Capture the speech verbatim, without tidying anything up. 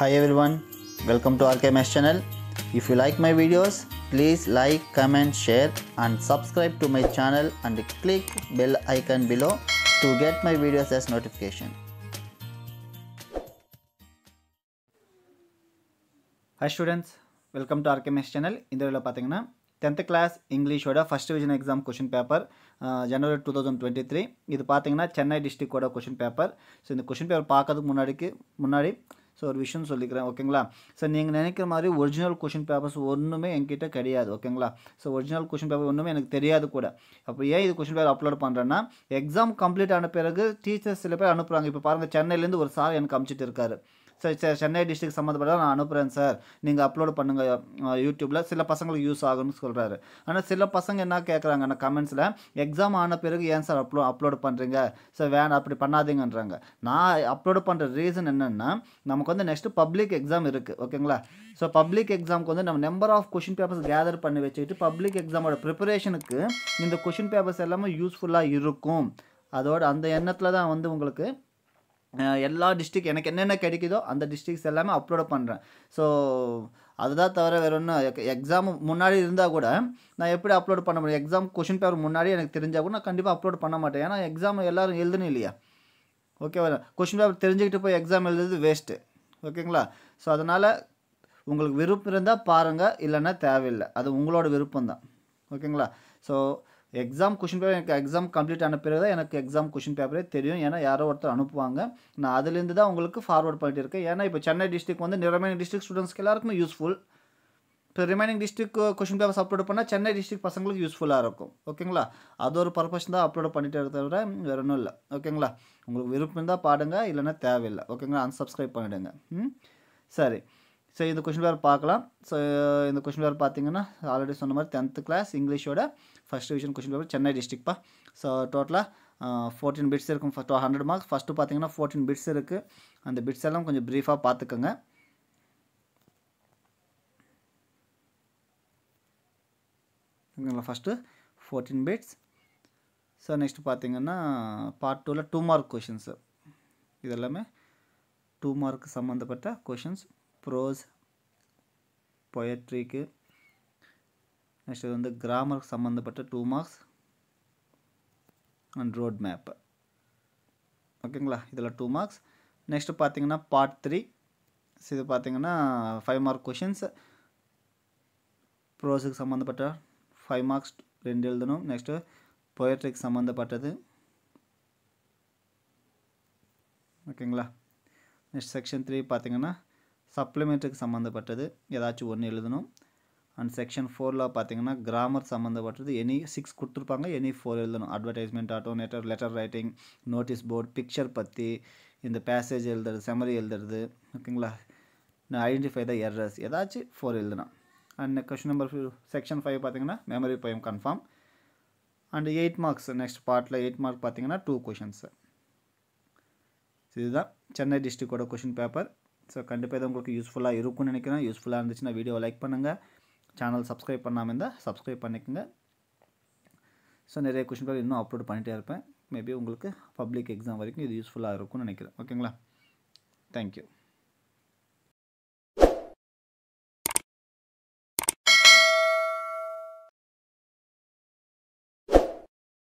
Hi everyone, welcome to R K Maths Channel. If you like my videos, please like, comment, share and subscribe to my channel and click bell icon below to get my videos as notification. Hi students, welcome to R K Maths Channel. In this video, tenth class English oda first division exam question paper uh, January twenty twenty-three. This is Chennai district oda question paper. So in the question paper paakadukku munadi munadi so revision sollikiren okayla. So neenga nenikira mari original question papers onnume enkitta kadiyadu okayla. So original question paper onnume enakku theriyadu kuda. Appo ye idu question paper upload pandrena exam complete aana peragu teachers sila per anupranga. Ipo paarenga Chennai la indu or sir enakku amchittu irukkaru. So, Chennai district சம்பந்தப்பட்ட நான் அனுப்புறேன் sir நீங்க upload பண்ணுங்க யூடியூப்ல சில பசங்களுக்கு use ஆகும்னு சொல்றாரு. ஆனா சில பசங்க என்ன கேக்குறாங்கன்னா கமெண்ட்ஸ்ல எக்ஸாம் ஆன பிறகு ஏன் சார் அப்லோ அப்லோட் பண்றீங்க சார் வேன் அப்படி பண்ணாதீங்கன்றாங்க. நான் அப்லோட் பண்ற ரீசன் என்னன்னா நமக்கு வந்து நெக்ஸ்ட் பப்ளிக் எக்ஸாம் இருக்கு ஓகேங்களா. சோ பப்ளிக் எக்ஸாம்க்கு வந்து நம்ம number of question papers gather பண்ணி வச்சிட்டு பப்ளிக் எக்ஸாமோட प्रिपरेशनக்கு இந்த क्वेश्चन பேப்பர்ஸ் எல்லாமே யூஸ்ஃபுல்லா இருக்கும். அதோட அந்த எண்ணத்துல தான் வந்து உங்களுக்கு எல்லா டிஸ்ட்ரிக்ட் எனக்கு என்னென்ன கிடைக்குதோ அந்த டிஸ்ட்ரிக்ட்ஸ் எல்லாமே அப்லோட் பண்ணுறேன். ஸோ அதுதான் தவிர வேறு ஒன்றும் எக்ஸாம் முன்னாடி இருந்தால் கூட நான் எப்படி அப்லோட் பண்ண முடியும்? எக்ஸாம் கொஷின் பேப்பர் முன்னாடி எனக்கு தெரிஞ்சால் கூட நான் கண்டிப்பாக அப்லோட் பண்ண மாட்டேன். ஏன்னா எக்ஸாம் எல்லோரும் எழுதுன்னு இல்லையா ஓகேவா? கொஷின் பேப்பர் தெரிஞ்சுக்கிட்டு போய் எக்ஸாம் எழுதுறது வேஸ்ட்டு ஓகேங்களா. ஸோ அதனால் உங்களுக்கு விருப்பம் இருந்தால் பாருங்கள், இல்லைன்னா தேவையில்லை, அது உங்களோட விருப்பம்தான் ஓகேங்களா. ஸோ எக்ஸாம் கொஷின் பேப்பர் எனக்கு எக்ஸாம் கம்ப்ளீட் ஆன பிறகு தான் எனக்கு எக்ஸாம் கொஷின் பேப்பரே தெரியும். ஏன்னா யாரோ ஒருத்தர் அனுப்புவாங்க, நான் அதுலேருந்து தான் உங்களுக்கு ஃபார்வர்ட் பண்ணிட்டு இருக்கேன். ஏன்னா இப்போ சென்னை டிஸ்ட்ரிக்ட் வந்து ரிமைனிங் டிஸ்ட்ரிக்ட் ஸ்டூடெண்ட்ஸ்க்கு எல்லாருக்குமே யூஸ்ஃபுல். இப்போ remaining district question papers upload பண்ணால் சென்னை டிஸ்ட்ரிக்ட் பசங்களுக்கு யூஸ்ஃபுல்லாக இருக்கும் ஓகேங்களா. அது ஒரு பர்பஸ் தான் அப்லோட் பண்ணிட்டு இருக்கிறத வேறு ஒன்றும் இல்லை ஓகேங்களா. உங்களுக்கு விருப்பம் தான் பாடுங்க, இல்லைன்னா தேவையில்லை ஓகேங்களா. அன்சப்ஸ்கிரைப் பண்ணிவிடுங்க. ம் சரி, ஸோ இந்த கொஷின் பேப்பர் பார்க்கலாம். ஸோ இந்த கொஷின் பேப்பர் பார்த்தீங்கன்னா ஆல்ரெடி சொன்ன மாதிரி டென்த்து கிளாஸ் இங்கிலீஷோட first division question paper Chennai டிஸ்ட்ரிக்ட்பா. ஸோ டோட்டலாக ஃபோர்டீன் பிட்ஸ் இருக்கும். ஃபஸ்ட்டு ஹண்ட்ரட் மார்க்ஸ் ஃபஸ்ட்டு பார்த்தீங்கன்னா ஃபோர்டீன் பிட்ஸ் இருக்குது. அந்த பிட்ஸ் எல்லாம் கொஞ்சம் ப்ரீஃபாக பார்த்துக்கோங்க. ஓகேங்களா, first fourteen bits. So next பார்த்தீங்கன்னா பார்ட் டூவில் டூ மார்க் கொஷின்ஸு. இதெல்லாமே டூ மார்க் சம்மந்தப்பட்ட கொஷின்ஸ். ப்ரோஸ் பொயட்ரிக்கு நெக்ஸ்ட் வந்து கிராமருக்கு சம்மந்தப்பட்ட two marks and road map ஓகேங்களா. இதில் டூ மார்க்ஸ். நெக்ஸ்ட் பார்த்தீங்கன்னா பார்ட் த்ரீ. இது பார்த்தீங்கன்னா ஃபைவ் மார்க் கொஷின்ஸ். ப்ரோஸுக்கு சம்மந்தப்பட்ட ஃபைவ் மார்க்ஸ் ரெண்டு எழுதணும். நெக்ஸ்ட்டு பொயட்ரிக்கு சம்மந்தப்பட்டது ஓகேங்களா. நெக்ஸ்ட் செக்ஷன் த்ரீ பார்த்தீங்கன்னா சப்ளிமெண்ட்டுக்கு சம்மந்தப்பட்டது ஏதாச்சும் ஒன்று எழுதணும். அண்ட் செக்ஷன் ஃபோரில் பார்த்தீங்கன்னா கிராமர் சம்மந்தப்பட்டது எனி சிக்ஸ் கொடுத்துருப்பாங்க, எனி ஃபோர் எழுதணும். அட்வர்டைஸ்மெண்ட், ஆட்டோனேட்டர், letter writing, notice board, picture பற்றி இந்த பேசேஜ் எழுதுறது, செமரி எழுதுறது ஓகேங்களா. நான் ஐடென்டிஃபை த எரர்ஸ் ஏதாச்சும் ஃபோர் எழுதணும். And question number section five பார்த்தீங்கன்னா memory poem confirm. And eight marks next பார்ட்டில் எயிட் மார்க் பார்த்தீங்கன்னா டூ கொஷின்ஸு. இதுதான் சென்னை டிஸ்ட்ரிக்டோட கொஷின் பேப்பர். ஸோ கண்டிப்பாக இது உங்களுக்கு யூஸ்ஃபுல்லாக இருக்கும்னு நினைக்கிறேன். யூஸ்ஃபுல்லாக இருந்துச்சுன்னா வீடியோ லைக் பண்ணுங்கள். சேனல் சப்ஸ்கிரைப் பண்ணாமல் இருந்தால் சப்ஸ்கிரைப் பண்ணிக்கோங்க. ஸோ நிறைய கொஷின் பேப்பர் இன்னும் அப்லோட் பண்ணிகிட்டே இருப்பேன். மேபி உங்களுக்கு பப்ளிக் எக்ஸாம் வரைக்கும் இது யூஸ்ஃபுல்லாக இருக்கும்னு நினைக்கிறேன் ஓகேங்களா. தேங்க்யூ.